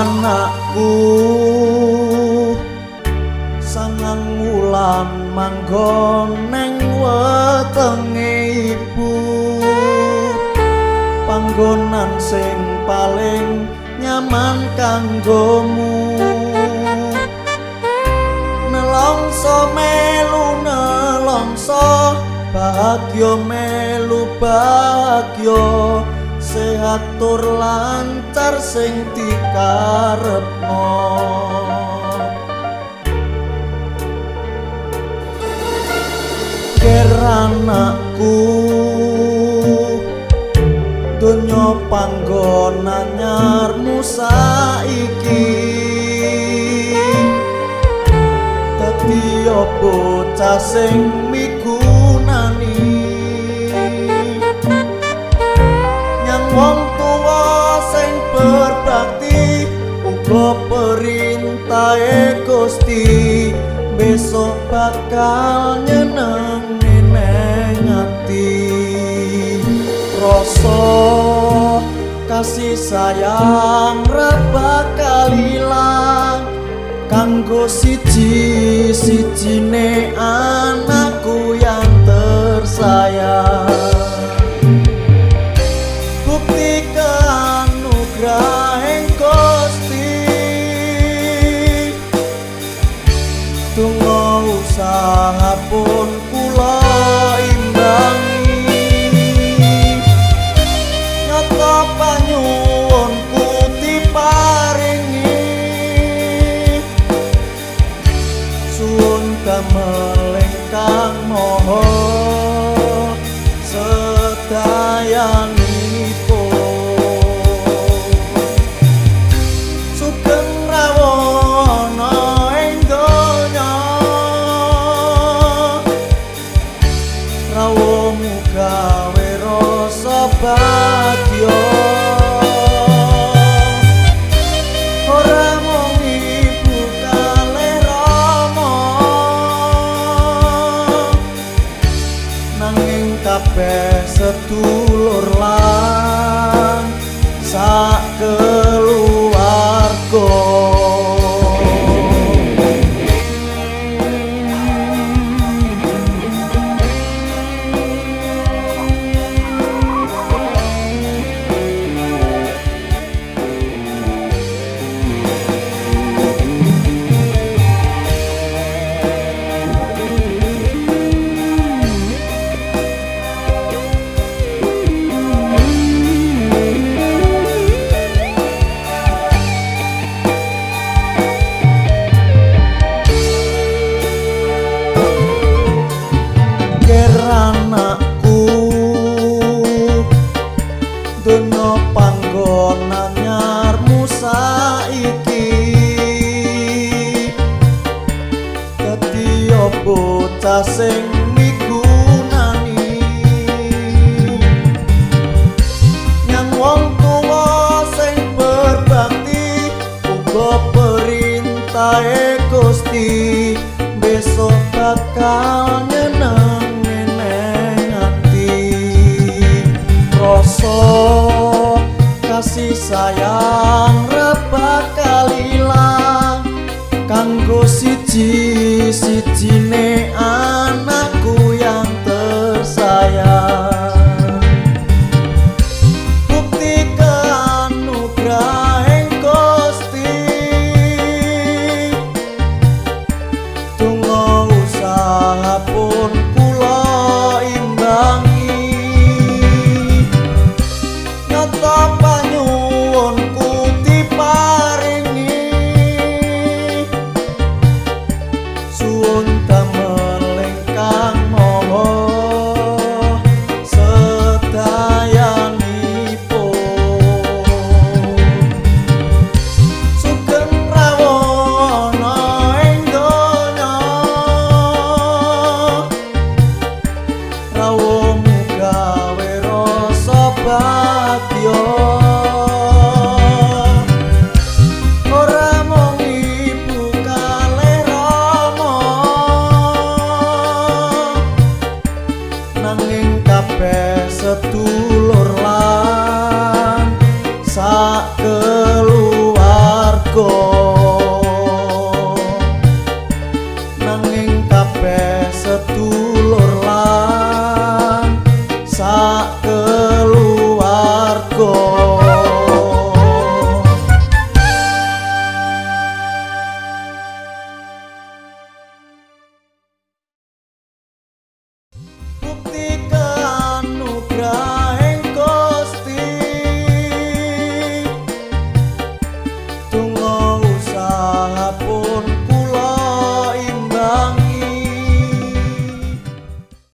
anakku sangang wulan manggon neng wetenge ibu, panggonan sing paling nyaman kanggomu. Nelongso melu nelongso, bagyo melu bagyo, sehat tur lancar sing dikarepno. Ger anakku, donya panggonan anyarmu saiki. Dadi bocah sing migunani, nyang wong tuwa sing berbakti, uga perintahe Gusti, besok bakal nyenengne neng ati. Rasa kasih sayang ra bakal ilang kanggo siji-sijine anakku yang tersayang. Bukti kanugrahing Gusti, donga usaha pun kula imbangi, nyata panyuwunku diparingi. Melengkang moho sedayanipun, sugeng rawana ing donya, rawomu gawe rasa bagya. Kabeh sedulur lan sak keluarga. Bocah sing migunani, nyang wong tuwa sing berbakti, uga perintahe Gusti, besok bakal nyenengne neng ati. Rasa kasih sayang ra bakal ilang kanggo siji-sijine